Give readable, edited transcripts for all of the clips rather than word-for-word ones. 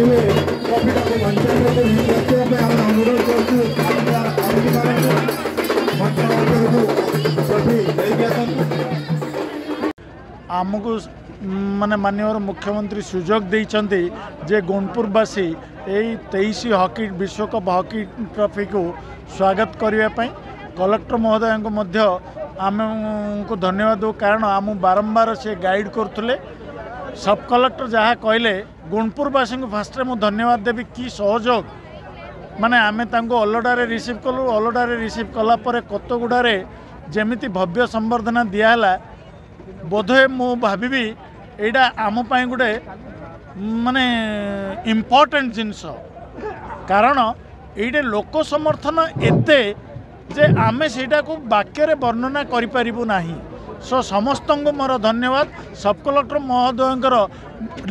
हुए कॉपी को बंचन में विद्यार्थियों पे हम अनुरोध करते हैं आपके बारे में मतलब को सभी विद्यार्थी आमको माने माननीय मुख्यमंत्री सुजोग देइचंती जे गुणपुरवासी एई 23 हॉकी विश्वकप हॉकी ट्रॉफी को स्वागत करने कलेक्टर महोदय को मध्य आम को धन्यवाद दो कारण आम बारंबार से गाइड करते सब कलेक्टर जहाँ कहले गुणपुरवासी को फास्टे मुझे धन्यवाद देवी कि सहयोग माने आम अलडारे रिसीव कलु अलडारे रिसीव कलापर कतगुड़े जमी भव्य संबर्धना दिहला बोधे मु भावी यहाँ आमपाई गोटे माने इम्पोर्टेंट जिनस कारण ये लोक समर्थन एते जे आमे सेटा को वाक्य वर्णना करिपारिबु नाही। सो समस्त को मोर धन्यवाद सब कलेक्टर महोदय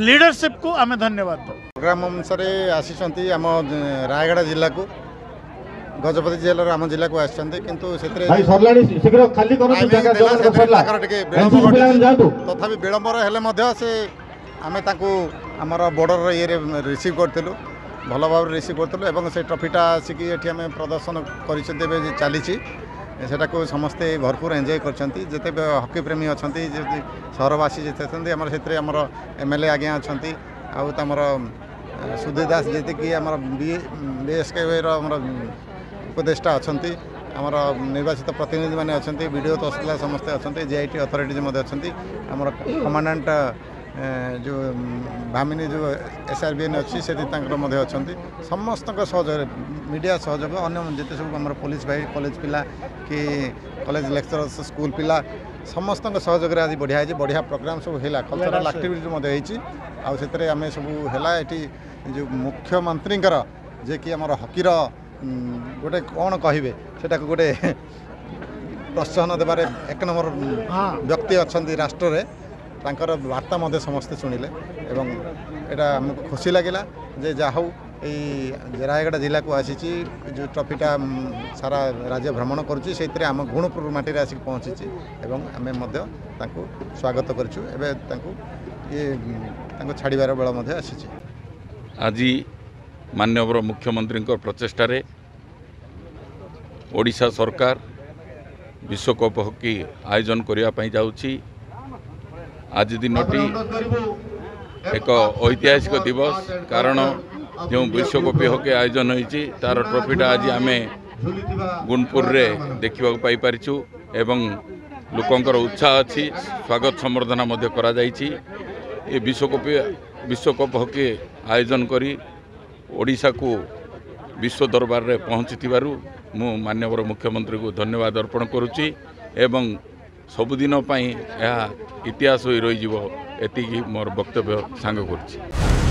लीडरशिप को आमे धन्यवाद। प्रोग्राम अनुसार आसी आम रायगढ़ जिला को गजपति जिलार आम जिला को आसते तथा विलम्बर है आम आमर बॉर्डर ये रिसीव करूँ भल भाव रिसीव करूँ से ट्रॉफीटा आसिक ये प्रदर्शन कर समस्ते भरपूर एंजॉय करते हॉकी प्रेमी अच्छा सहरवासी जीते आम से एमएलए आज्ञा अच्छा आमर सुधीर दास जीत कि आम बीएसके उपदेष्टा अच्छा आमर निर्वाचित प्रतिनिधि मैंने अच्छा वीडियो तहसीलदार समस्ते अच्छा जीआईटी अथॉरिटीज अच्छा आम कमांडेंट जो भामिनी जो एसआरबीएन अच्छी से अच्छा समस्त सहयोग मीडिया सहयोग अन्य जिते सब आम पुलिस भाई कॉलेज पिला कि कॉलेज लेक्चरर्स स्कूल पिला समस्त सहयोग आज बढ़िया है बढ़िया प्रोग्राम सब है कल्चरल आक्टिविटी आउे आम सबू है जो मुख्यमंत्री जे कि आम हॉकीर गोटे कौन कहे से गोटे प्रोत्साहन देवार एक नंबर व्यक्ति अच्छा राष्ट्र में तांकर वार्ता मधे समस्ते शुणिले एवं एटा हमको खुशी लगिला जे जाहु ये रायगढ़ जिला को आसी जो ट्रॉफीटा सारा राज्य भ्रमण करुच्ची से आम गुणपुर माटी आसिक पहुँची एवं आम स्वागत करुँ एवं छाड़बार बेल आसी आज माननीय मुख्यमंत्री प्रचेष्टार ओडिशा सरकार विश्वकप हॉकी आयोजन करने जाऊँगी। आज दिन एक ऐतिहासिक दिवस कारण जो विश्वकप हॉकी आयोजन होती तार ट्रॉफीटा आज आम गुणपुर देखा पाईपरिचु एवं लोकंर उत्साह अच्छी स्वागत संबर्धना ये विश्वकप हॉकी आयोजन करी ओडिशा को विश्व दरबार रे पहुँची थिबारु मु माननीय मुख्यमंत्री को धन्यवाद अर्पण करुच्ची एवं सबुदिन यह इतिहास हो रही मोर वक्तव्य सांग कर।